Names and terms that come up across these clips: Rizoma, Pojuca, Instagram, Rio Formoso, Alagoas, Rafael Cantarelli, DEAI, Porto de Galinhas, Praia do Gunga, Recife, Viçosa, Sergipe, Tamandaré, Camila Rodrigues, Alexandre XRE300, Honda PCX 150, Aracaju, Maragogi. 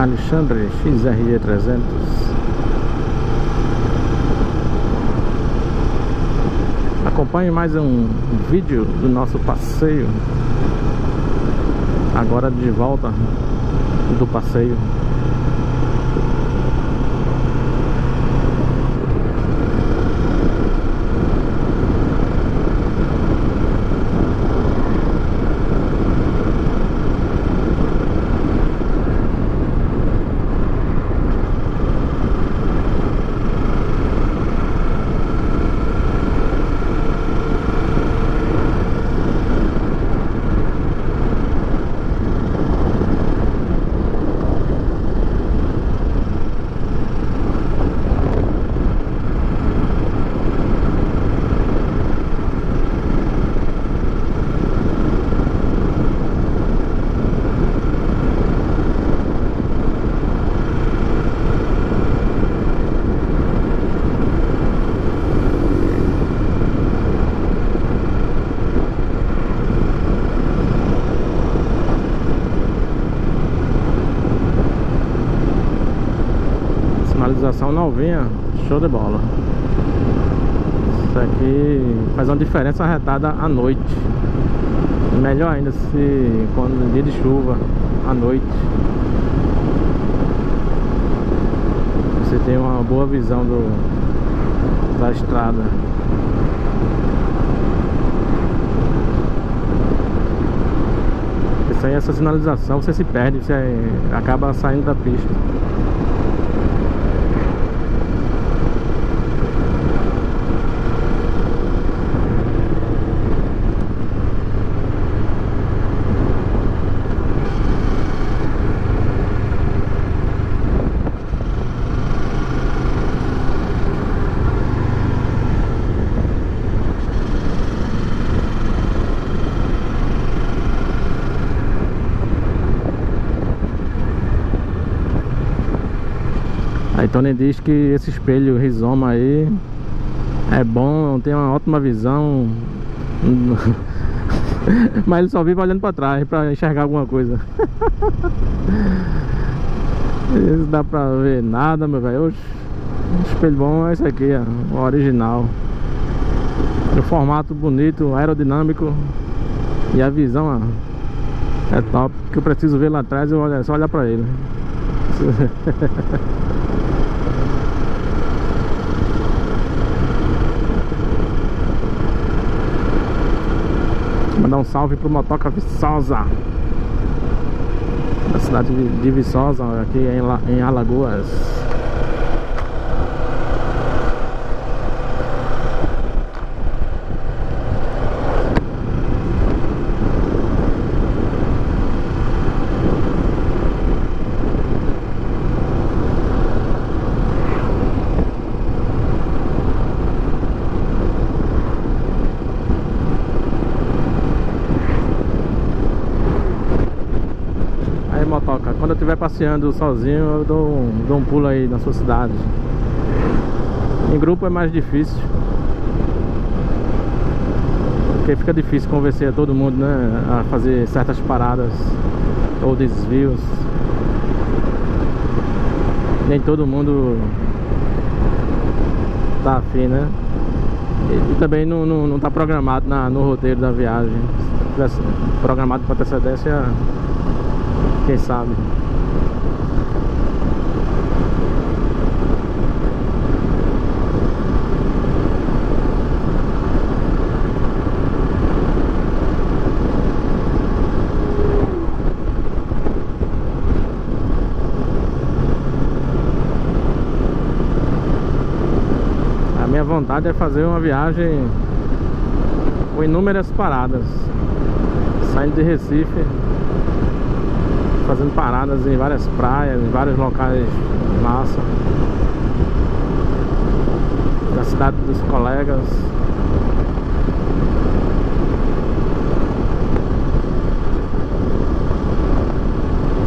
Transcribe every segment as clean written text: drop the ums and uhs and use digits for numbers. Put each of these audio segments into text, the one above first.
Alexandre XRE300. Acompanhe mais um vídeo do nosso passeio. Agora de volta do passeio. Novinha, show de bola. Isso aqui faz uma diferença arretada à noite. Melhor ainda se quando um dia de chuva à noite você tem uma boa visão da estrada. Isso aí, essa sinalização, você se perde, você acaba saindo da pista. Aí Tony diz que esse espelho Rizoma aí é bom, tem uma ótima visão, mas ele só vive olhando para trás para enxergar alguma coisa. Não dá para ver nada, meu velho. Espelho bom é esse aqui, ó, o original. O formato bonito, aerodinâmico, e a visão, ó, é top. Que eu preciso ver lá atrás, eu só olhar para ele. Mandar um salve pro motoca Viçosa, da cidade de Viçosa, aqui em Alagoas. Quando eu estiver passeando sozinho, eu dou um pulo aí na sua cidade. Em grupo é mais difícil, porque fica difícil convencer todo mundo, né, a fazer certas paradas ou desvios. Nem todo mundo tá afim, né? E também não tá programado no roteiro da viagem. Se tivesse programado com antecedência, quem sabe. A minha vontade é fazer uma viagem com inúmeras paradas, saindo de Recife, fazendo paradas em várias praias, em vários locais massa da cidade dos colegas.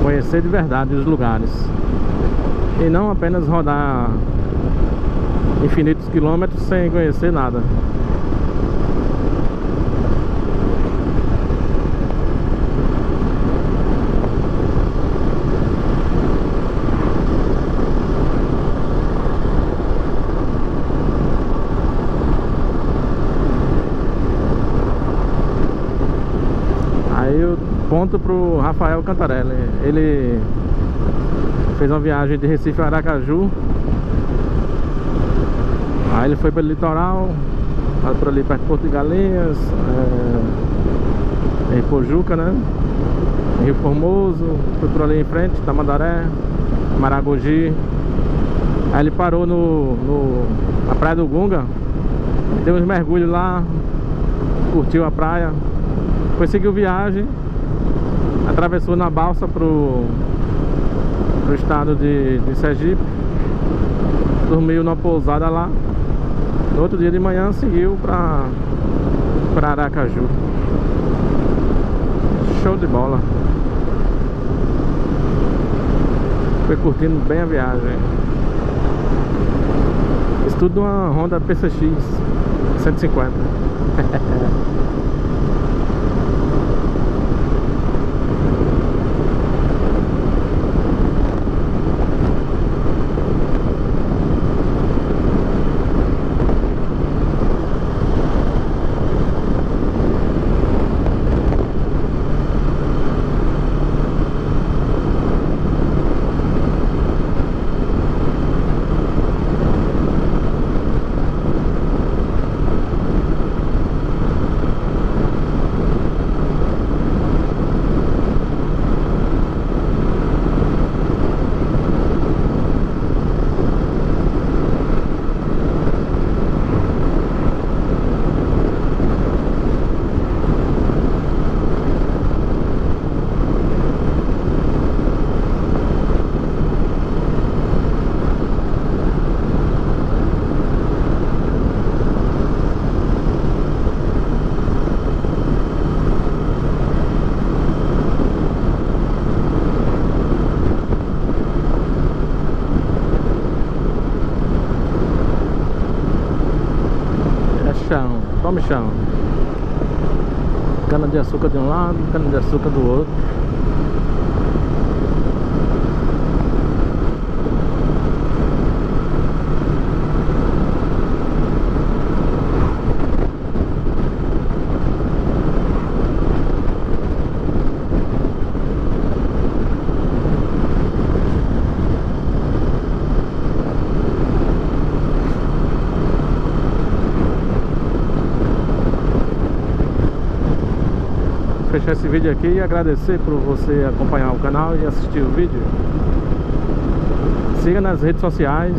Conhecer de verdade os lugares e não apenas rodar infinitos quilômetros sem conhecer nada. desconto pro Rafael Cantarelli. Ele fez uma viagem de Recife a Aracaju, aí ele foi pelo litoral, por ali perto de Porto de Galinhas, em Pojuca, né? Rio Formoso, foi por ali em frente, Tamandaré, Maragogi. Aí ele parou na Praia do Gunga, deu uns mergulhos lá, curtiu a praia, depois seguiu viagem, atravessou na balsa pro estado de Sergipe, dormiu numa pousada lá. No outro dia de manhã seguiu pra Aracaju. Show de bola. Foi curtindo bem a viagem. Isso tudo uma Honda PCX 150. Tome chão. Cana de açúcar de um lado, cana de açúcar do outro. Fechar esse vídeo aqui e agradecer por você acompanhar o canal e assistir o vídeo. Siga nas redes sociais,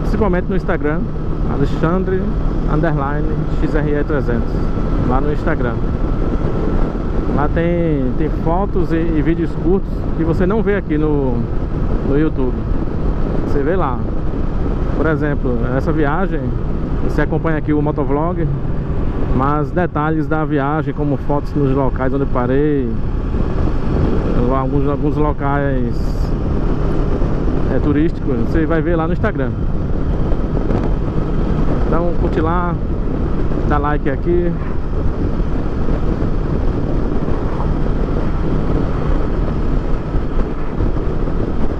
principalmente no Instagram, Alexandre_XRE300, lá no Instagram. Lá tem fotos e vídeos curtos que você não vê aqui no YouTube. Você vê lá. Por exemplo, essa viagem, você acompanha aqui o motovlog, mas detalhes da viagem, como fotos nos locais onde eu parei, alguns locais turísticos, você vai ver lá no Instagram. Então curte lá, dá like aqui.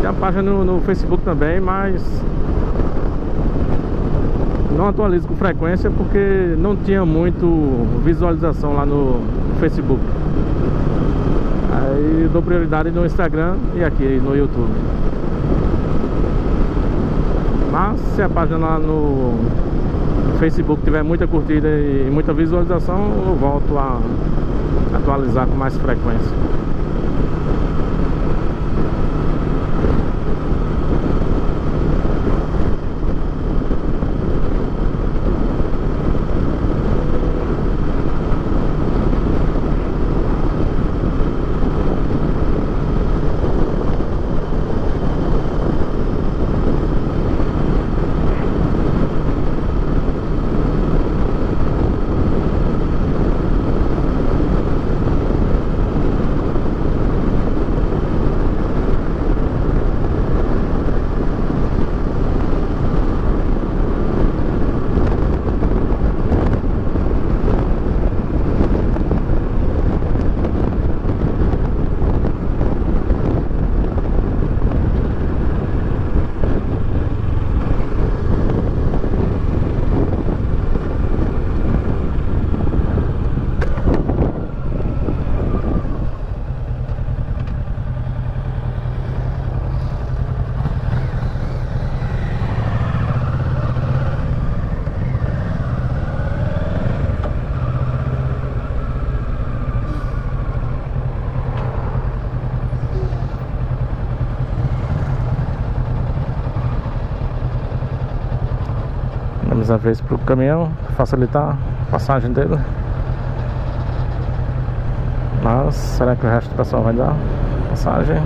Tem a página no Facebook também, mas não atualizo com frequência porque não tinha muito visualização lá no Facebook. Aí dou prioridade no Instagram e aqui no YouTube. Mas se a página lá no Facebook tiver muita curtida e muita visualização, eu volto a atualizar com mais frequência. uma vez para o caminhão, facilitar a passagem dele. Mas será que o resto do pessoal vai dar passagem?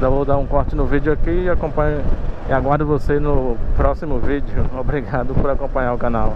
Vou dar um corte no vídeo aqui e acompanho, e aguardo você no próximo vídeo. Obrigado por acompanhar o canal.